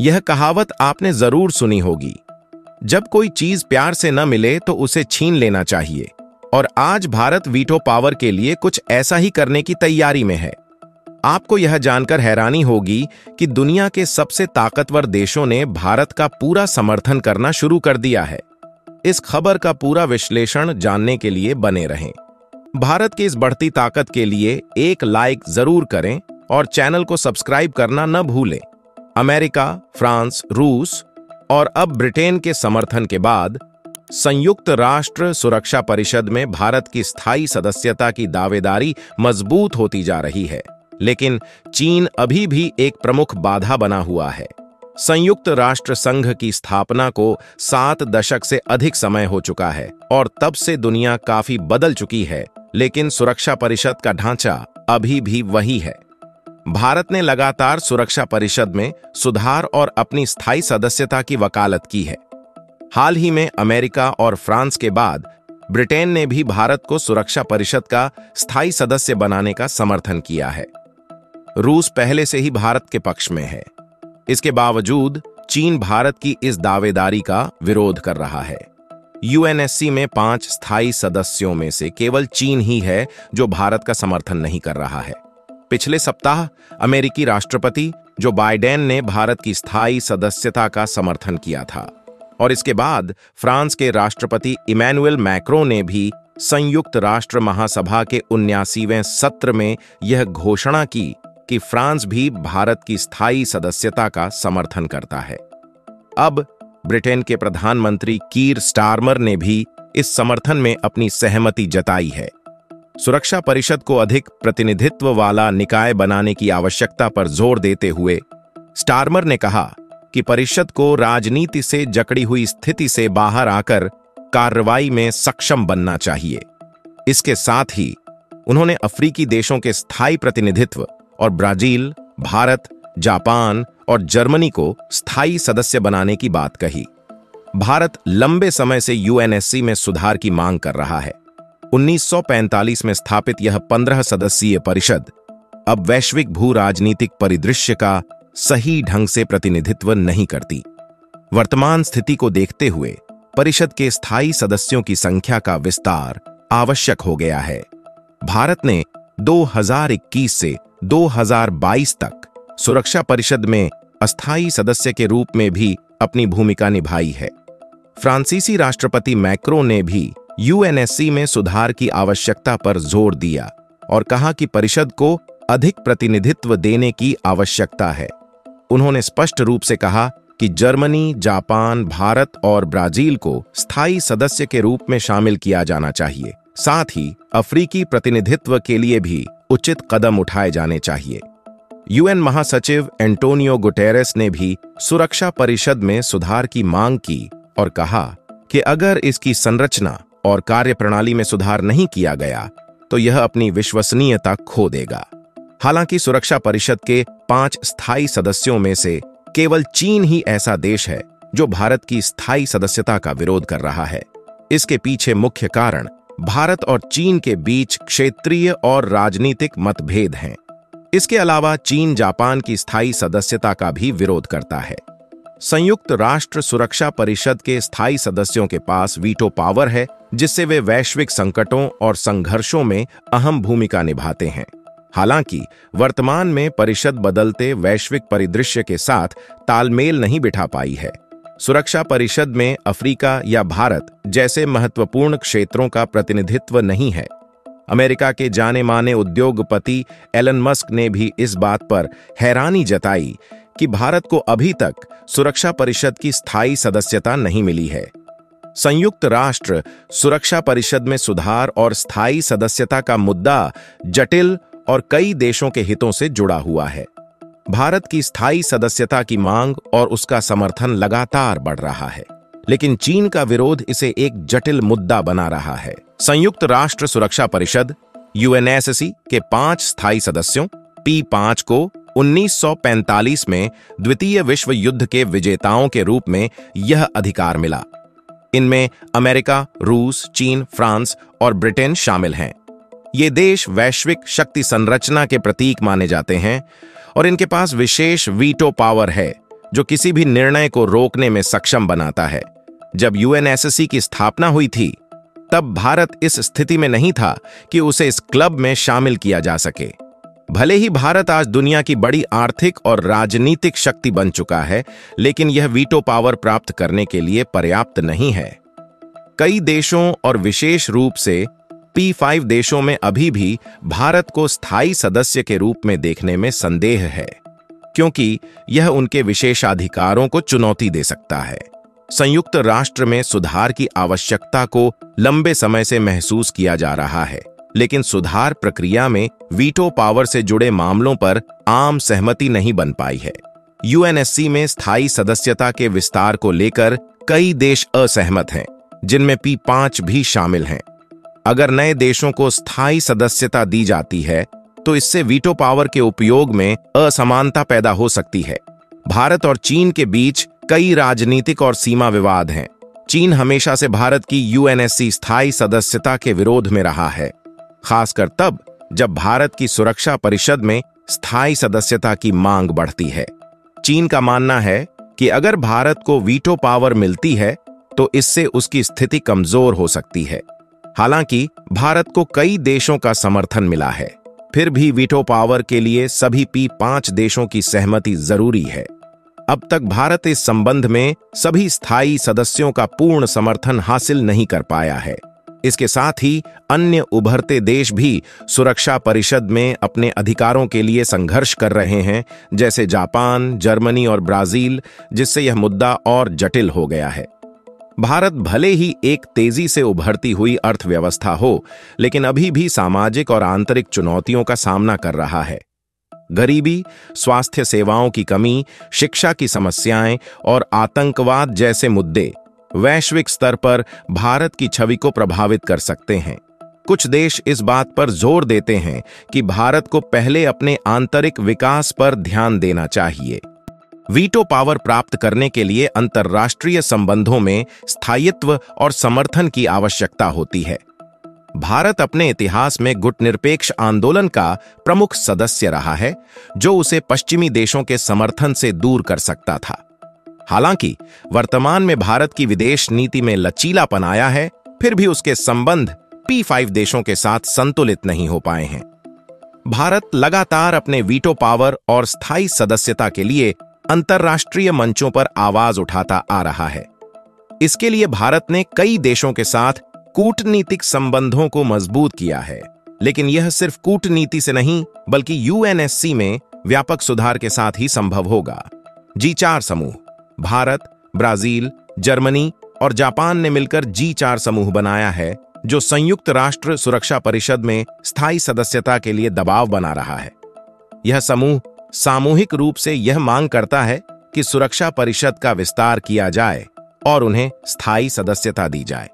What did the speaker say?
यह कहावत आपने जरूर सुनी होगी, जब कोई चीज प्यार से न मिले तो उसे छीन लेना चाहिए। और आज भारत वीटो पावर के लिए कुछ ऐसा ही करने की तैयारी में है। आपको यह जानकर हैरानी होगी कि दुनिया के सबसे ताकतवर देशों ने भारत का पूरा समर्थन करना शुरू कर दिया है। इस खबर का पूरा विश्लेषण जानने के लिए बने रहें। भारत की इस बढ़ती ताकत के लिए एक लाइक जरूर करें और चैनल को सब्सक्राइब करना न भूलें। अमेरिका, फ्रांस, रूस और अब ब्रिटेन के समर्थन के बाद संयुक्त राष्ट्र सुरक्षा परिषद में भारत की स्थायी सदस्यता की दावेदारी मजबूत होती जा रही है। लेकिन चीन अभी भी एक प्रमुख बाधा बना हुआ है। संयुक्त राष्ट्र संघ की स्थापना को 7 दशक से अधिक समय हो चुका है और तब से दुनिया काफी बदल चुकी है, लेकिन सुरक्षा परिषद का ढांचा अभी भी वही है। भारत ने लगातार सुरक्षा परिषद में सुधार और अपनी स्थायी सदस्यता की वकालत की है। हाल ही में अमेरिका और फ्रांस के बाद ब्रिटेन ने भी भारत को सुरक्षा परिषद का स्थायी सदस्य बनाने का समर्थन किया है। रूस पहले से ही भारत के पक्ष में है। इसके बावजूद चीन भारत की इस दावेदारी का विरोध कर रहा है। यूएनएससी में 5 स्थायी सदस्यों में से केवल चीन ही है जो भारत का समर्थन नहीं कर रहा है। पिछले सप्ताह अमेरिकी राष्ट्रपति जो बाइडेन ने भारत की स्थायी सदस्यता का समर्थन किया था और इसके बाद फ्रांस के राष्ट्रपति इमैनुएल मैक्रों ने भी संयुक्त राष्ट्र महासभा के 79वें सत्र में यह घोषणा की कि फ्रांस भी भारत की स्थायी सदस्यता का समर्थन करता है। अब ब्रिटेन के प्रधानमंत्री कीर स्टार्मर ने भी इस समर्थन में अपनी सहमति जताई है। सुरक्षा परिषद को अधिक प्रतिनिधित्व वाला निकाय बनाने की आवश्यकता पर जोर देते हुए स्टार्मर ने कहा कि परिषद को राजनीति से जकड़ी हुई स्थिति से बाहर आकर कार्रवाई में सक्षम बनना चाहिए। इसके साथ ही उन्होंने अफ्रीकी देशों के स्थायी प्रतिनिधित्व और ब्राजील, भारत, जापान और जर्मनी को स्थायी सदस्य बनाने की बात कही। भारत लंबे समय से यूएनएससी में सुधार की मांग कर रहा है। 1945 में स्थापित यह 15 सदस्यीय परिषद अब वैश्विक भू राजनीतिक परिदृश्य का सही ढंग से प्रतिनिधित्व नहीं करती। वर्तमान स्थिति को देखते हुए परिषद के स्थायी सदस्यों की संख्या का विस्तार आवश्यक हो गया है। भारत ने 2021 से 2022 तक सुरक्षा परिषद में अस्थायी सदस्य के रूप में भी अपनी भूमिका निभाई है। फ्रांसीसी राष्ट्रपति मैक्रों ने भी यूएनएससी में सुधार की आवश्यकता पर जोर दिया और कहा कि परिषद को अधिक प्रतिनिधित्व देने की आवश्यकता है। उन्होंने स्पष्ट रूप से कहा कि जर्मनी, जापान, भारत और ब्राजील को स्थायी सदस्य के रूप में शामिल किया जाना चाहिए। साथ ही अफ्रीकी प्रतिनिधित्व के लिए भी उचित कदम उठाए जाने चाहिए। यूएन महासचिव एंटोनियो गुटेरेस ने भी सुरक्षा परिषद में सुधार की मांग की और कहा कि अगर इसकी संरचना और कार्यप्रणाली में सुधार नहीं किया गया तो यह अपनी विश्वसनीयता खो देगा। हालांकि सुरक्षा परिषद के 5 स्थायी सदस्यों में से केवल चीन ही ऐसा देश है जो भारत की स्थायी सदस्यता का विरोध कर रहा है। इसके पीछे मुख्य कारण भारत और चीन के बीच क्षेत्रीय और राजनीतिक मतभेद हैं। इसके अलावा चीन जापान की स्थायी सदस्यता का भी विरोध करता है। संयुक्त राष्ट्र सुरक्षा परिषद के स्थायी सदस्यों के पास वीटो पावर है, जिससे वे वैश्विक संकटों और संघर्षों में अहम भूमिका निभाते हैं। हालांकि वर्तमान में परिषद बदलते वैश्विक परिदृश्य के साथ तालमेल नहीं बिठा पाई है। सुरक्षा परिषद में अफ्रीका या भारत जैसे महत्वपूर्ण क्षेत्रों का प्रतिनिधित्व नहीं है। अमेरिका के जाने माने उद्योगपति एलन मस्क ने भी इस बात पर हैरानी जताई कि भारत को अभी तक सुरक्षा परिषद की स्थायी सदस्यता नहीं मिली है। संयुक्त राष्ट्र सुरक्षा परिषद में सुधार और स्थायी सदस्यता का मुद्दा जटिल और कई देशों के हितों से जुड़ा हुआ है। भारत की स्थायी सदस्यता की मांग और उसका समर्थन लगातार बढ़ रहा है, लेकिन चीन का विरोध इसे एक जटिल मुद्दा बना रहा है। संयुक्त राष्ट्र सुरक्षा परिषद यूएनएससी के 5 स्थायी सदस्यों P5 को 1945 में द्वितीय विश्व युद्ध के विजेताओं के रूप में यह अधिकार मिला। इनमें अमेरिका, रूस, चीन, फ्रांस और ब्रिटेन शामिल हैं। ये देश वैश्विक शक्ति संरचना के प्रतीक माने जाते हैं और इनके पास विशेष वीटो पावर है जो किसी भी निर्णय को रोकने में सक्षम बनाता है। जब यूएनएससी की स्थापना हुई थी तब भारत इस स्थिति में नहीं था कि उसे इस क्लब में शामिल किया जा सके। भले ही भारत आज दुनिया की बड़ी आर्थिक और राजनीतिक शक्ति बन चुका है, लेकिन यह वीटो पावर प्राप्त करने के लिए पर्याप्त नहीं है। कई देशों और विशेष रूप से P5 देशों में अभी भी भारत को स्थायी सदस्य के रूप में देखने में संदेह है, क्योंकि यह उनके विशेषाधिकारों को चुनौती दे सकता है। संयुक्त राष्ट्र में सुधार की आवश्यकता को लंबे समय से महसूस किया जा रहा है, लेकिन सुधार प्रक्रिया में वीटो पावर से जुड़े मामलों पर आम सहमति नहीं बन पाई है। यूएनएससी में स्थायी सदस्यता के विस्तार को लेकर कई देश असहमत हैं, जिनमें P5 भी शामिल हैं। अगर नए देशों को स्थायी सदस्यता दी जाती है तो इससे वीटो पावर के उपयोग में असमानता पैदा हो सकती है। भारत और चीन के बीच कई राजनीतिक और सीमा विवाद हैं। चीन हमेशा से भारत की यूएनएससी स्थायी सदस्यता के विरोध में रहा है, खासकर तब जब भारत की सुरक्षा परिषद में स्थायी सदस्यता की मांग बढ़ती है। चीन का मानना है कि अगर भारत को वीटो पावर मिलती है तो इससे उसकी स्थिति कमजोर हो सकती है। हालांकि भारत को कई देशों का समर्थन मिला है, फिर भी वीटो पावर के लिए सभी P5 देशों की सहमति जरूरी है। अब तक भारत इस संबंध में सभी स्थायी सदस्यों का पूर्ण समर्थन हासिल नहीं कर पाया है। इसके साथ ही अन्य उभरते देश भी सुरक्षा परिषद में अपने अधिकारों के लिए संघर्ष कर रहे हैं, जैसे जापान, जर्मनी और ब्राजील, जिससे यह मुद्दा और जटिल हो गया है। भारत भले ही एक तेजी से उभरती हुई अर्थव्यवस्था हो, लेकिन अभी भी सामाजिक और आंतरिक चुनौतियों का सामना कर रहा है। गरीबी, स्वास्थ्य सेवाओं की कमी, शिक्षा की समस्याएं और आतंकवाद जैसे मुद्दे वैश्विक स्तर पर भारत की छवि को प्रभावित कर सकते हैं। कुछ देश इस बात पर जोर देते हैं कि भारत को पहले अपने आंतरिक विकास पर ध्यान देना चाहिए। वीटो पावर प्राप्त करने के लिए अंतर्राष्ट्रीय संबंधों में स्थायित्व और समर्थन की आवश्यकता होती है। भारत अपने इतिहास में गुटनिरपेक्ष आंदोलन का प्रमुख सदस्य रहा है, जो उसे पश्चिमी देशों के समर्थन से दूर कर सकता था। हालांकि वर्तमान में भारत की विदेश नीति में लचीलापन आया है, फिर भी उसके संबंध P5 देशों के साथ संतुलित नहीं हो पाए हैं। भारत लगातार अपने वीटो पावर और स्थायी सदस्यता के लिए अंतर्राष्ट्रीय मंचों पर आवाज उठाता आ रहा है। इसके लिए भारत ने कई देशों के साथ कूटनीतिक संबंधों को मजबूत किया है, लेकिन यह सिर्फ कूटनीति से नहीं बल्कि यूएनएससी में व्यापक सुधार के साथ ही संभव होगा। G4 समूह, भारत, ब्राजील, जर्मनी और जापान ने मिलकर G4 समूह बनाया है, जो संयुक्त राष्ट्र सुरक्षा परिषद में स्थायी सदस्यता के लिए दबाव बना रहा है। यह समूह सामूहिक रूप से यह मांग करता है कि सुरक्षा परिषद का विस्तार किया जाए और उन्हें स्थायी सदस्यता दी जाए।